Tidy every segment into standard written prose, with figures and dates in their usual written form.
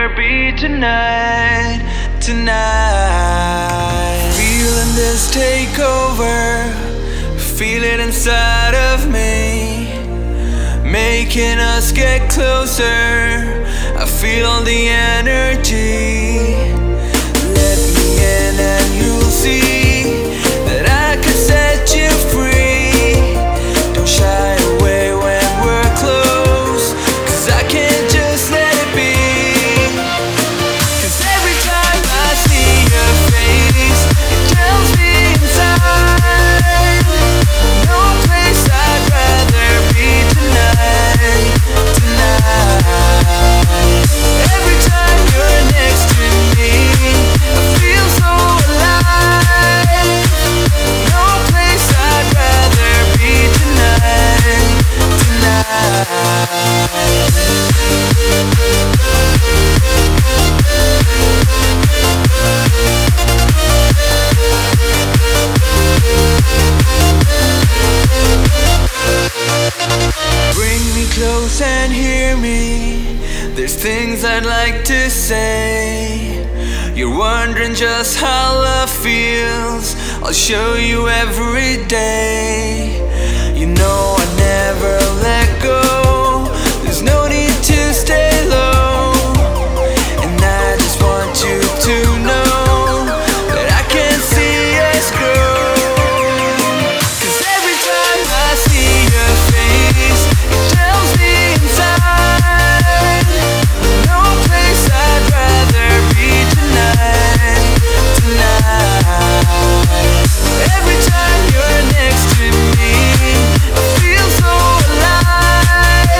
there be tonight, tonight? Feeling this takeover, feel it inside of me, making us get closer. I feel the energy. Let me in and you'll see that I could set you free. Don't shy away when we're close, 'cause I can't just let it be. 'Cause every time I see your face, it tells me inside, no place I'd rather be tonight, tonight. Every time you're next to me, I feel so alive, no place I'd rather be tonight, tonight. Bring me close and hear me, there's things I'd like to say. You're wondering just how love feels, I'll show you every day. You know I never let go, there's no need to stay low, and I just want you to know that I can see us grow. 'Cause every time I see your face, it tells me inside, no place I'd rather be tonight, tonight. Every time you're next to me, I feel so alive.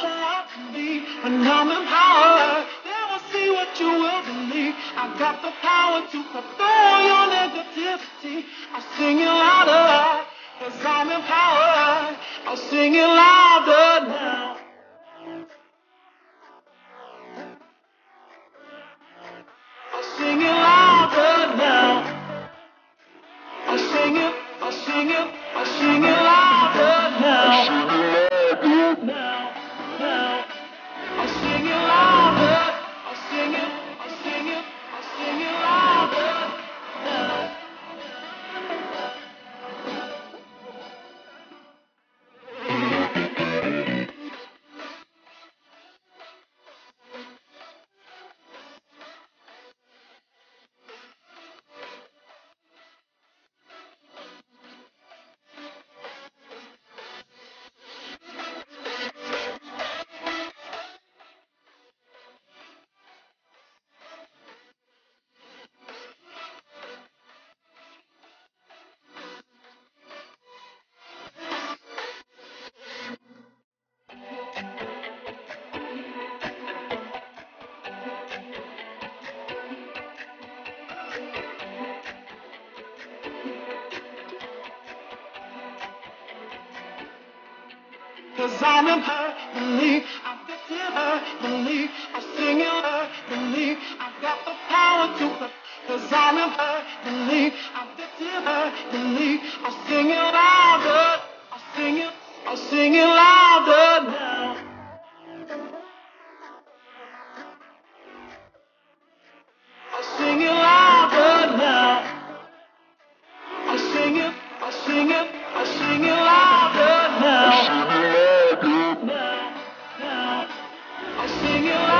who I can be, when I'm empowered, then I see what you will believe. I've got the power to fulfill your negativity. I'll sing it louder, cause I'm empowered. I'll sing it louder now. I'll sing it louder now. I'll sing it, I'll sing it, I'll sing it louder now. Cause I'm in her belief, I've got her belief, I'm singing her belief, I've got the power to her. Cause I'm in her belief, I've got her belief, I'm singing louder, I'm singing louder now. I'm singing louder now. I'm singing, I'm singing louder now. Sing it loud.